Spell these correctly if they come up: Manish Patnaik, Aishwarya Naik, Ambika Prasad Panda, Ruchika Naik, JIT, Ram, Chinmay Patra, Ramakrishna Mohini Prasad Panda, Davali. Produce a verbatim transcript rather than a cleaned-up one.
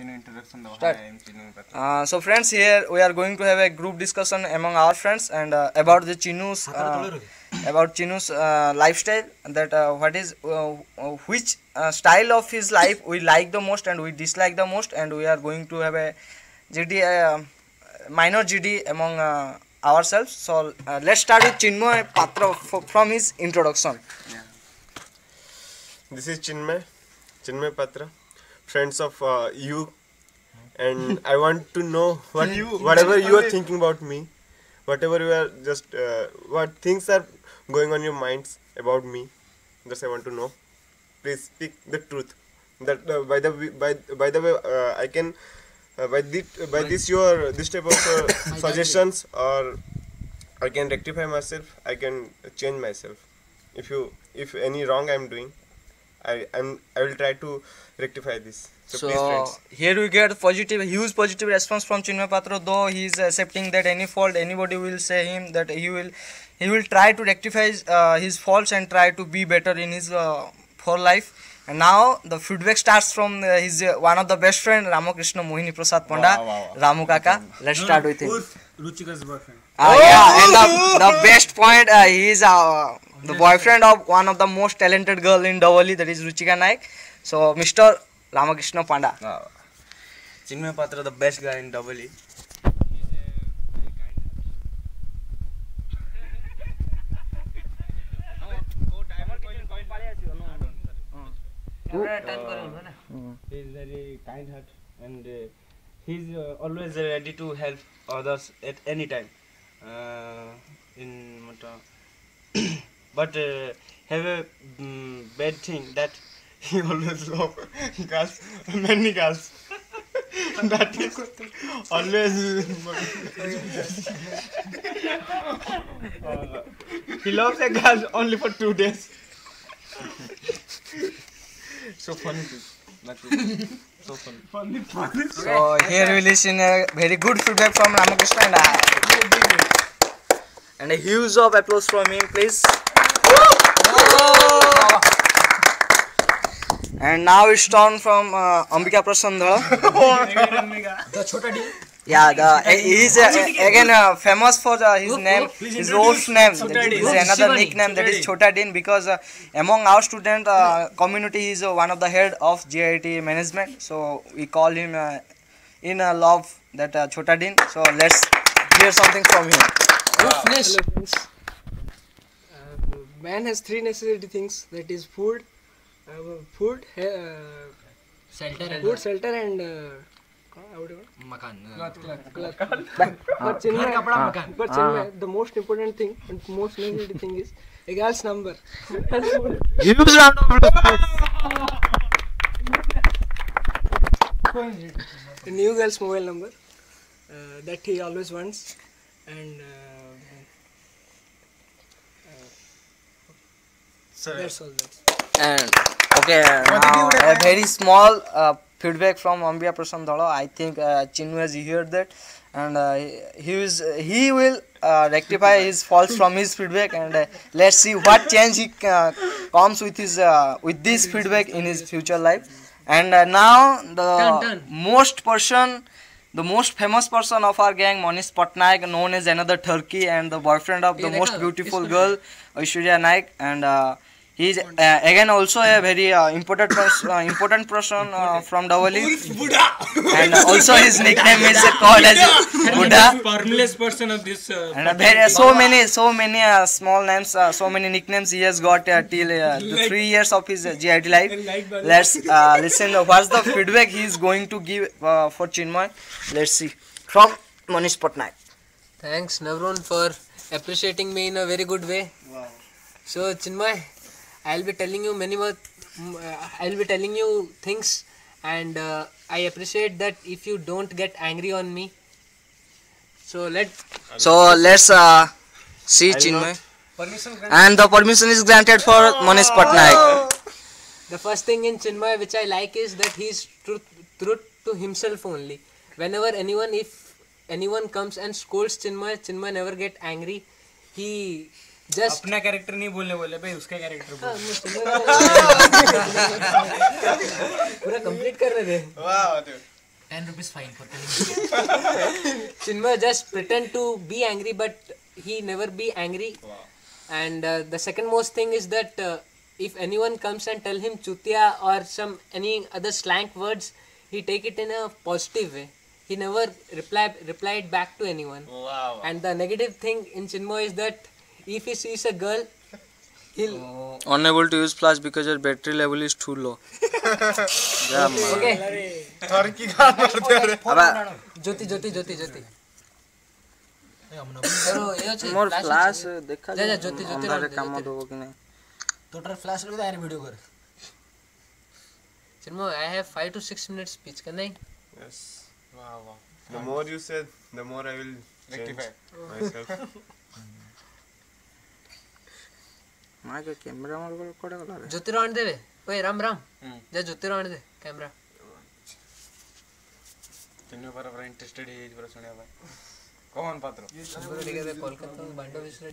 Chinu introduction. Start. Hi, I am Chinmay Patra. Uh, so friends, here we are going to have a group discussion among our friends and uh, about the Chinu's uh, about Chinu's uh, lifestyle. That uh, what is uh, which uh, style of his life we like the most and we dislike the most, and we are going to have a G D uh, minor G D among uh, ourselves. So uh, let's start with Chinmay Patra from his introduction. Yeah. This is Chinmay, Chinmay Patra, friends of uh, you, and I want to know what you, whatever you are thinking about me, whatever you are just, uh, what things are going on your minds about me, just I want to know. Please speak the truth. That uh, by the by by the way, uh, I can uh, by this by this your this type of uh, suggestions, or I can rectify myself. I can change myself. If you if any wrong I am doing. I I'm, I will try to rectify this. So, so here we get positive, huge positive response from Chinmay Patra. Though he is accepting that any fault anybody will say him, that he will he will try to rectify uh, his faults and try to be better in his uh, for life. And now the feedback starts from uh, his uh, one of the best friend, Ramakrishna Mohini Prasad Panda. Wow, wow, wow. Ramu Kaka. Let's no, start with him. Ruchika's boyfriend. Ah, oh, yeah, and the, the best point, uh, he is uh, the boyfriend of one of the most talented girl in Davali, that is Ruchika Naik. So, Mister Ramakrishna Panda. Wow. Chinmay Patra, the best guy in Davali. He is very kind-hearted and uh, he is uh, always ready to help others at any time. Uh, in but uh, have a um, bad thing that he always love girls, many girls. That is always uh, he loves a girl only for two days. So funny too. So funny. Funny, funny. So here we listen a very good feedback from Ramakrishna and I. And a huge of applause from him, please. Oh. And now it's turn from uh, Ambika Prasad Panda. The chota D. Yeah, the, he is uh, again uh, famous for the, his name, his role's name, is another nickname that is Chota Din, because uh, among our student uh, community he is uh, one of the head of J I T management, so we call him uh, in uh, love that uh, Chota Din. So let's hear something from him. Wow. Hello, uh, man has three necessary things, that is food, uh, food, uh, shelter, food, shelter and uh, Makan. But Chinmay, but Chinmay, the most important thing and most necessary thing is a girl's number. Huge round of applause. The new girl's mobile number uh, that he always wants, and uh, uh, that's all that. And okay, now a very small. Uh, Feedback from Ambika Prasad Panda. I think uh, Chinmay has heard that, and uh, he is he will uh, rectify his faults from his feedback, and uh, let's see what change he uh, comes with his uh, with this feedback in his future life. And uh, now the most person, the most famous person of our gang, Manish Patnaik, known as another Turkey, and the boyfriend of the most beautiful girl, Aishwarya Naik, and. Uh, He is uh, again also a very uh, important, pers uh, important person uh, from Davali, and uh, also his nickname is uh, called as Buddha. Formless person of this. Uh, and uh, there are so many, so many uh, small names, uh, so many nicknames he has got uh, till uh, the three years of his uh, J I T life. Let's uh, listen. Uh, what's the feedback he is going to give uh, for Chinmay? Let's see. From Manish Patnaik. Thanks, Navron, for appreciating me in a very good way. Wow. So Chinmay, I'll be telling you many more. Uh, I'll be telling you things, and uh, I appreciate that if you don't get angry on me. So let. So let's uh, see Chinmay. And the permission is granted for oh. Manish Patnaik. The first thing in Chinmay which I like is that he's truth, truth to himself only. Whenever anyone, if anyone comes and scolds Chinmay, Chinmay never get angry. He. Just अपना character नहीं बोलने बोले भाई उसका character पूरा complete कर रहे थे. Wow, dude. ten rupees fine for telling. Chinmay just pretend to be angry, but he never be angry. Wow. And uh, the second most thing is that uh, if anyone comes and tell him chutia or some any other slang words, he take it in a positive way. He never reply replied back to anyone. Wow. And the negative thing in Chinmay is that if he sees a girl, he'll oh. unable to use flash because your battery level is too low. Yeah, man. Okay. Jyoti, Jyoti, Jyoti, Jyoti. More flash. देखा जा Jyoti, Jyoti ना काम हो दोगे नहीं. Total flash लो तो आये video कर. Chinmay, I have five to six minutes speech करना ही. Yes. Wow, wow. The more you said, the more I will rectify myself. My camera will go down. Jyoti round there. Wait, Ram Ram. Just Jyoti round there. Camera. Chinmay Patra interested he is. Come on, Patra.